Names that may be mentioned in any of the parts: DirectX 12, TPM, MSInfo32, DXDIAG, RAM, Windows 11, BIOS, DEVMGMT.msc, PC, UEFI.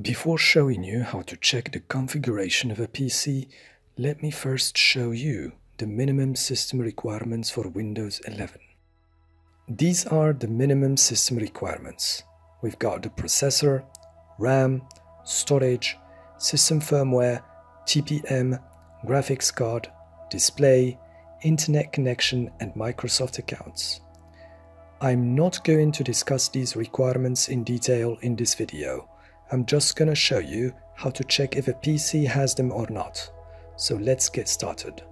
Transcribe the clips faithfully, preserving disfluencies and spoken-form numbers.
Before showing you how to check the configuration of a P C, let me first show you the minimum system requirements for Windows eleven. These are the minimum system requirements. We've got the processor, RAM, storage, system firmware, T P M, graphics card, display, internet connection and Microsoft accounts. I'm not going to discuss these requirements in detail in this video. I'm just gonna show you how to check if a P C has them or not. So let's get started.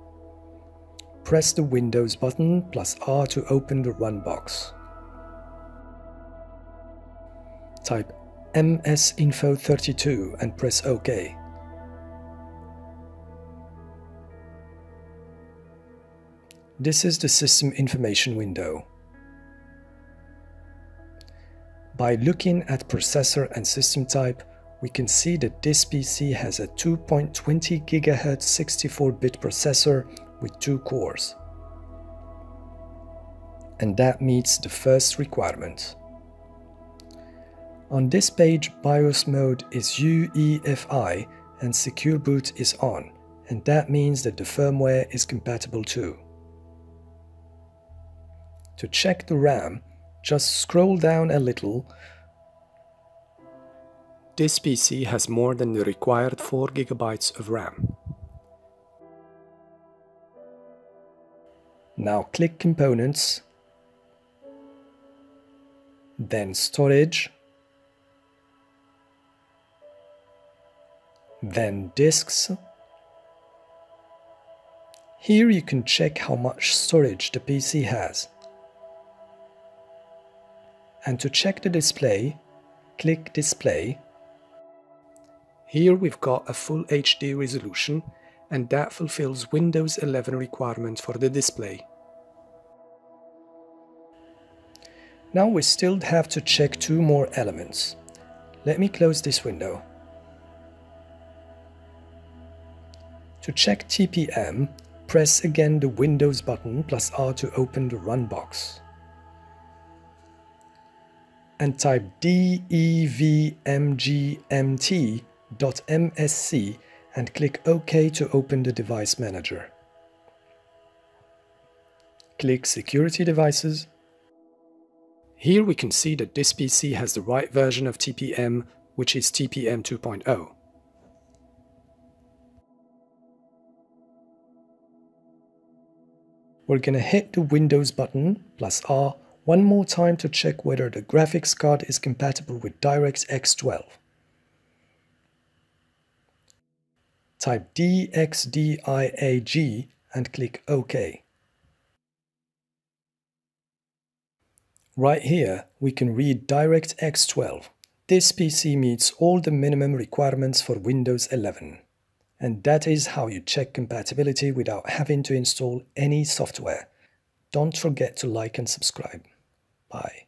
Press the Windows button plus R to open the run box. Type M S info thirty-two and press OK. This is the system information window. By looking at processor and system type, we can see that this P C has a two point two zero gigahertz sixty-four bit processor with two cores. And that meets the first requirement. On this page, BIOS mode is U E F I and Secure Boot is on, and that means that the firmware is compatible too. To check the RAM, just scroll down a little. This P C has more than the required four gigabytes of RAM. Now click Components, then Storage, then Disks. Here you can check how much storage the P C has. And to check the display, click Display. Here we've got a full H D resolution, and that fulfills Windows eleven requirements for the display. Now we still have to check two more elements. Let me close this window. To check T P M, press again the Windows button plus R to open the run box. And type D E V M G M T dot M S C and click OK to open the device manager. Click Security Devices. Here we can see that this P C has the right version of T P M, which is T P M two point oh. We're gonna hit the Windows button plus R one more time to check whether the graphics card is compatible with DirectX twelve. Type D X D I A G and click OK. Right here, we can read DirectX twelve. This P C meets all the minimum requirements for Windows eleven. And that is how you check compatibility without having to install any software. Don't forget to like and subscribe. Bye.